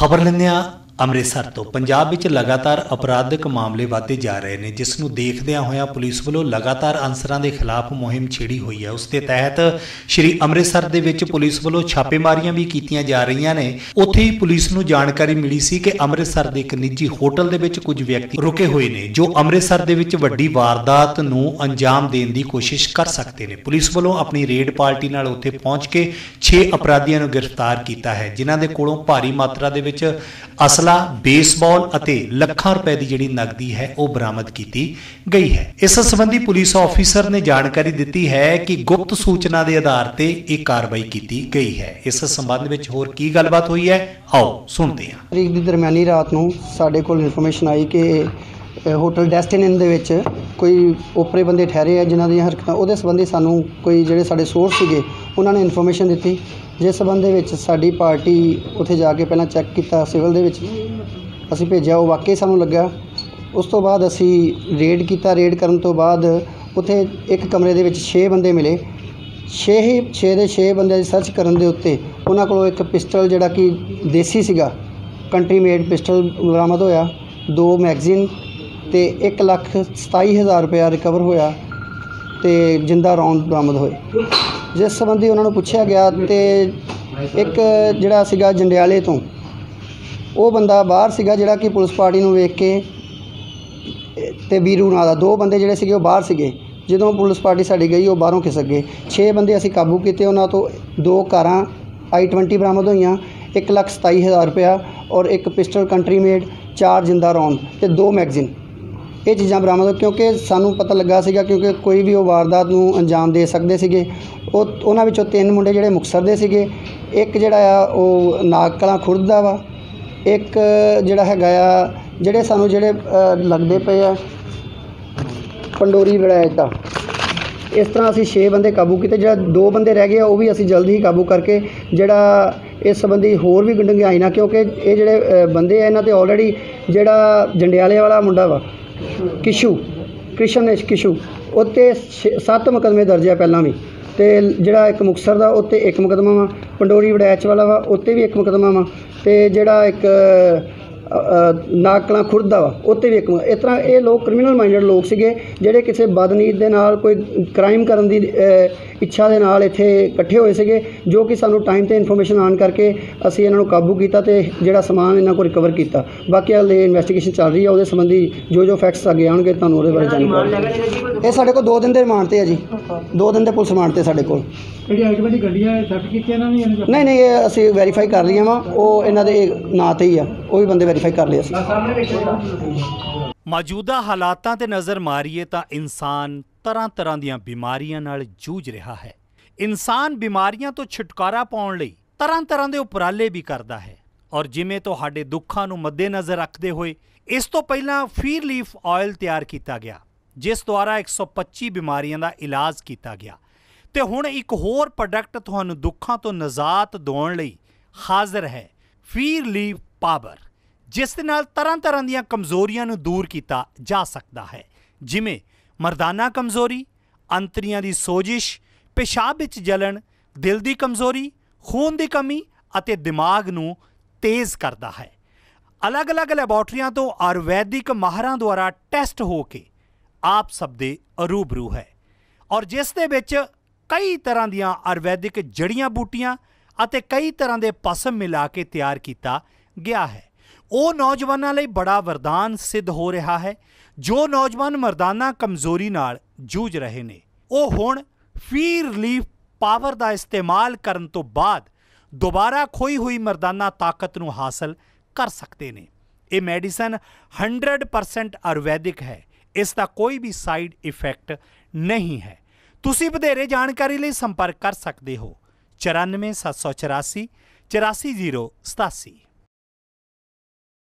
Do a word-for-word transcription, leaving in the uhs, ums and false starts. खबर लेंदे हां अमृतसर तो पंजाब विच लगातार अपराधिक मामले वाधे जा रहे हैं, जिस नूं देखदियां होइयां पुलिस वालों लगातार अंसरां दे खिलाफ मुहिम छेड़ी हुई है। उसके तहत श्री अमृतसर दे विच पुलिस वालों छापेमारियां भी कीतियां जा रही ने। उत्थे ही पुलिस नूं जानकारी मिली सी कि अमृतसर दे इक निजी होटल दे विच कुछ व्यक्ति रुके हुए ने जो अमृतसर दे विच वड्डी वारदात नूं अंजाम देण दी कोशिश कर सकते ने। पुलिस वालों अपनी रेड पार्टी नाल उत्थे पहुंच के छे अपराधियां नूं गिरफ्तार कीता है, जिन्हां दे कोलों भारी मात्रा दे विच असला, बेसबॉल अते लखां रुपए की जिहड़ी नकदी है वह बरामद की गई है। इस संबंधी पुलिस ऑफिसर ने जानकारी दी है कि गुप्त सूचना के आधार पर यह कार्रवाई की गई है। इस संबंध में होर की गलबात हुई है, आओ सुनते हैं। तारीख की दरम्यानी रात को साडे कोल इनफॉर्मेशन आई कि होटल डेस्टिन इन दे विच कोई ओपरे बंदे ठहरे है जिन्हां दी हरकतां उहदे संबंधी सानूं कोई जिहड़े साडे सोर्स सीगे उन्होंने इनफॉर्मेशन दी, जिस संबंध दे विच साडी पार्टी उत्थे जाके पहला चैक किया सिविल दे विच असीं भेजिया, वो वाकई सानूं लग्या। उस तो बाद असीं रेड किया, रेड करन तो बाद उत्थे एक कमरे दे विच छे बंदे मिले। छे ही छे दे छे बंदे सर्च करन दे उत्ते उन्हां कोलों एक पिस्टल जिहड़ा कि देसी सीगा, कंट्री मेड पिस्टल बरामद होया, दो मैगजीन ते एक लख सताई हज़ार रुपया रिकवर होया ते जिंदा राउंड बरामद होए। जिस संबंधी उन्होंने पूछया गया तो एक जिहड़ा सीगा जंडियाले तो वो बंदा बाहर सीगा जिहड़ा कि पुलिस पार्टी नूं वेख के ते बीरू नाल दा दो बंदे जिहड़े सीगे वो बाहर सीगे। जदों पुलिस पार्टी साडी गई वो बाहरों खिसक गए। छे बंदे असीं काबू कीते, उन्हां तो दो कारां आई ट्वेंटी बरामद होईयां, एक लख सताई हज़ार रुपया और एक पिस्टल कंट्री मेड, चार जिंदा राउंड ते दो मैगजीन, ये चीज़ा बरामद हो। क्योंकि सानू पता लगा सीगा क्योंकि कोई भी वो वारदात नूं अंजाम दे सकदे सीगे। उन्हां विचों तीन मुंडे जिहड़े मुक्तसर दे सीगे, एक जिहड़ा आ वो नाग कलां खुर्द दा वा, एक जिहड़ा हैगा आ जिहड़े सानू जिहड़े लगदे पए आ पंडोरी विलायत दा। इस तरह असीं छे बंदे काबू कीते, जिहड़ा दो बंदे रह गए वो भी असीं जल्दी ही काबू करके जिहड़ा इस संबंधी होर भी गंढाई ना, क्योंकि ये जिहड़े बंदे आ इन्हां ते ऑलरेडी जिहड़ा जंडियाले वाला मुंडा वा किशू कृष्ण किशू उत्ते सत्त मुकदमे दर्ज है पहला भी, तो जोड़ा एक मुक्तसर का उत्ते एक मुकदमा वा, पंडोरी वडैच वाला वा उत्ते भी एक मुकदमा वा, तो जोड़ा एक नाग कलां खुर्द वा उत्ते भी एक। इस तरह ये लोग क्रिमिनल माइंडेड लोग सीगे जिहड़े किसी बदनीत दे नाल कोई क्राइम करन दी इच्छा दे नाल इत्थे इकट्ठे होए सीगे, जो कि सानू टाइम ते इन्फॉर्मेशन आन करके असीं इन्हां नूं काबू कीता ते जोड़ा समान इन्हां कोल रिकवर कीता। बाकी हाले इन्वेस्टिगेशन चल रही है, उहदे संबंधी जो जो फैक्ट्स आगे आउणगे तुहानूं उहदे बारे जानकारी। ये साडे कोल दो दिन दे रिमांड ते है जी, दो दिन दे पुलिस रिमांड ते साडे कोल। नहीं नहीं असीं वैरीफाई कर लिया वा, वो इन्हां दे नां ते ही आ, वो भी बंदे वैरीफाई कर लिया। मौजूदा हालातां ते नज़र मारीए तां इंसान तरह तरह ਦੀਆਂ ਬਿਮਾਰੀਆਂ ਨਾਲ ਜੂਝ ਰਿਹਾ ਹੈ। इंसान ਬਿਮਾਰੀਆਂ ਤੋਂ ਛੁਟਕਾਰਾ ਪਾਉਣ ਲਈ तरह तरह ਦੇ ਉਪਰਾਲੇ भी करता है। और ਜਿਵੇਂ ਤੁਹਾਡੇ ਦੁੱਖਾਂ ਨੂੰ ਮੱਦੇਨਜ਼ਰ ਰੱਖਦੇ ਹੋਏ ਇਸ ਤੋਂ ਪਹਿਲਾਂ ਫੀਰ ਲੀਫ ਆਇਲ ਤਿਆਰ ਕੀਤਾ ਗਿਆ, ਜਿਸ ਦੁਆਰਾ ਇੱਕ ਸੌ ਪੱਚੀ ਬਿਮਾਰੀਆਂ ਦਾ ਇਲਾਜ ਕੀਤਾ ਗਿਆ। ਤੇ ਹੁਣ ਇੱਕ ਹੋਰ ਪ੍ਰੋਡਕਟ ਤੁਹਾਨੂੰ ਦੁੱਖਾਂ ਤੋਂ ਨਜ਼ਾਤ ਦਿਵਾਉਣ ਲਈ ਹਾਜ਼ਰ ਹੈ, ਫੀਰ ਲੀਫ ਪਾਵਰ, ਜਿਸ ਦੇ ਨਾਲ तरह तरह ਦੀਆਂ ਕਮਜ਼ੋਰੀਆਂ ਨੂੰ ਦੂਰ ਕੀਤਾ ਜਾ ਸਕਦਾ ਹੈ, ਜਿਵੇਂ मरदाना कमज़ोरी, अंतड़ियां की सोजिश, पेशाब विच जलन, दिल की कमज़ोरी, खून की कमी अते दिमाग नूं तेज़ करता है। अलग अलग लैबोरेटरियां तो आयुर्वैदिक माहरां द्वारा टैसट हो के आप सब दे रूबरू है, और जिस दे विच कई तरह दियां आयुर्वैदिक जड़ियां बूटियां अते कई तरह के पसम मिला के तैयार किया गया है। ਉਹ ਨੌਜਵਾਨਾਂ ਲਈ ਬੜਾ ਵਰਦਾਨ ਸਿੱਧ ਹੋ ਰਿਹਾ ਹੈ ਜੋ ਨੌਜਵਾਨ ਮਰਦਾਨਾ ਕਮਜ਼ੋਰੀ ਨਾਲ ਜੂਝ ਰਹੇ ਨੇ। ਉਹ ਹੁਣ ਫੀਰ ਰਿਲੀਫ ਪਾਵਰ ਦਾ ਇਸਤੇਮਾਲ ਕਰਨ ਤੋਂ ਬਾਅਦ ਦੁਬਾਰਾ ਖੋਈ ਹੋਈ ਮਰਦਾਨਾ ਤਾਕਤ ਨੂੰ ਹਾਸਲ ਕਰ ਸਕਦੇ ਨੇ। ਇਹ ਮੈਡੀਸਨ ਸੌ ਪਰਸੈਂਟ ਆਯੁਰਵੈਦਿਕ ਹੈ, ਇਸ ਦਾ ਕੋਈ ਵੀ ਸਾਈਡ ਇਫੈਕਟ ਨਹੀਂ ਹੈ। ਤੁਸੀਂ ਵਧੇਰੇ ਜਾਣਕਾਰੀ ਲਈ ਸੰਪਰਕ ਕਰ ਸਕਦੇ ਹੋ ਚੁਰਾਨਵੇਂ ਸੱਤ ਸੌ ਚੁਰਾਸੀ ਚੁਰਾਸੀ ਜ਼ੀਰੋ ਸਤਾਸੀ।